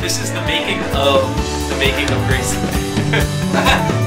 This is the making of Grayson.